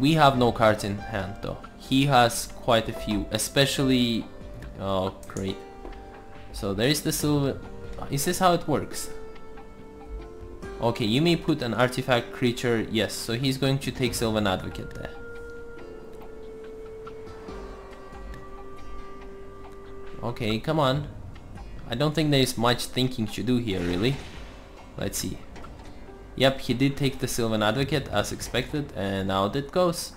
We have no cards in hand though. He has quite a few, especially... Oh, great. So there is the silver... Is this how it works? Okay, you may put an artifact creature... Yes, so he's going to take Sylvan Advocate there. Okay, come on. I don't think there is much thinking to do here, really. Let's see. Yep, he did take the Sylvan Advocate as expected, and out it goes.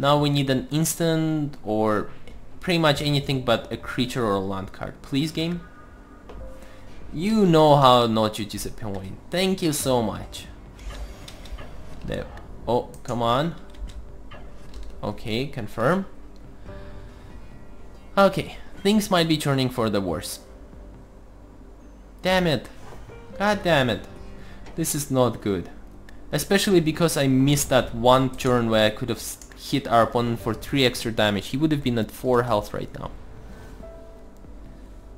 Now we need an instant or pretty much anything but a creature or a land card. Please, game. You know how not to disappoint. Thank you so much. There. Oh, come on. Okay, confirm. Okay, things might be turning for the worse. Damn it. God damn it. This is not good. Especially because I missed that one turn where I could have hit our opponent for 3 extra damage. He would have been at 4 health right now.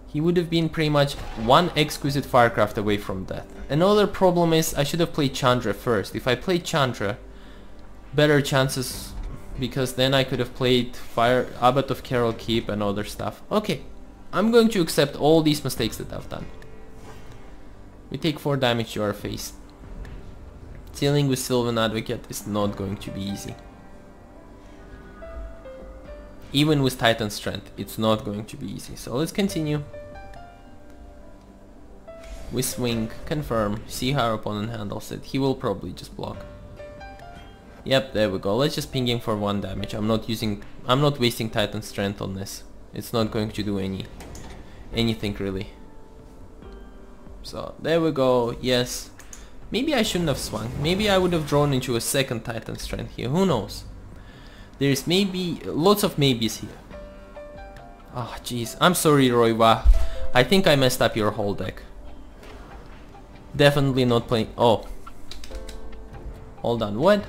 He would have been pretty much 1 Exquisite Firecraft away from death. Another problem is I should have played Chandra first. If I played Chandra, better chances, because then I could have played Abbot of Keral Keep and other stuff. Okay, I'm going to accept all these mistakes that I've done. We take 4 damage to our face. Dealing with Sylvan Advocate is not going to be easy. Even with Titan's Strength, it's not going to be easy. So let's continue. We swing, confirm, see how our opponent handles it. He will probably just block. Yep, there we go. Let's just ping him for 1 damage. I'm not wasting Titan's Strength on this. It's not going to do anything really. So there we go. Yes. Maybe I shouldn't have swung. Maybe I would have drawn into a second Titan's Strength here. Who knows? There's maybe lots of maybes here. Ah, oh, jeez. I'm sorry, Roiva. I think I messed up your whole deck. Definitely not playing. Oh, hold on. What?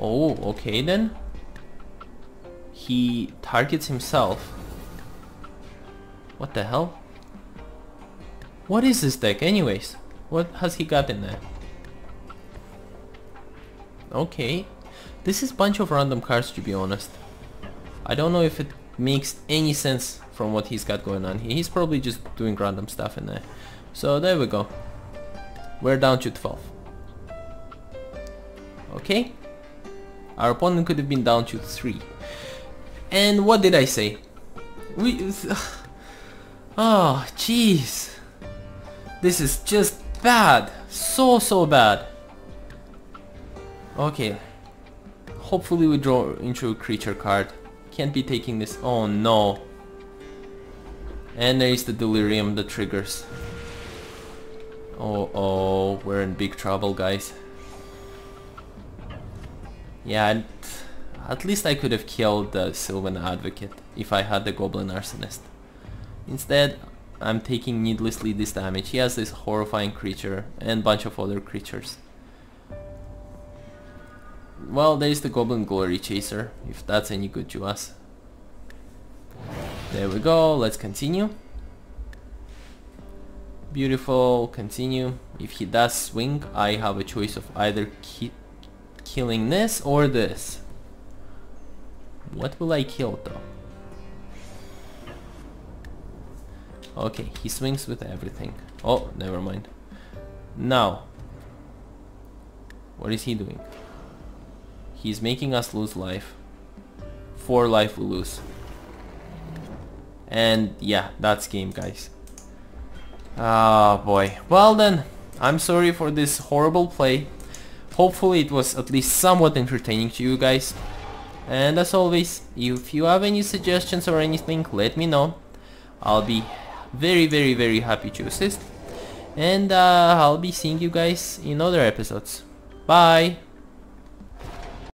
Oh, okay then. He targets himself. What the hell? What is this deck, anyways? What has he got in there? Okay, this is a bunch of random cards, to be honest. I don't know if it makes any sense from what he's got going on here. He's probably just doing random stuff in there. So there we go. We're down to 12. Okay. Our opponent could have been down to 3. And what did I say? Oh, jeez. This is just bad. So bad. Okay. Hopefully we draw into a creature card. Can't be taking this. Oh no. And there is the delirium that triggers. Oh, we're in big trouble, guys. Yeah, at least I could have killed the Sylvan Advocate if I had the Goblin Arsonist. Instead, I'm taking needlessly this damage. He has this horrifying creature and bunch of other creatures. Well, there's the Goblin Glory Chaser, if that's any good to us. There we go, let's continue. Beautiful, continue. If he does swing, I have a choice of either killing this or this. What will I kill though? Okay, he swings with everything. Oh, never mind. Now, what is he doing? He's making us lose life. 4 life we lose. And yeah, that's game, guys. Ah, boy. Well then, I'm sorry for this horrible play. Hopefully it was at least somewhat entertaining to you guys. And as always, if you have any suggestions or anything, let me know. I'll be very happy to assist, and I'll be seeing you guys in other episodes. Bye.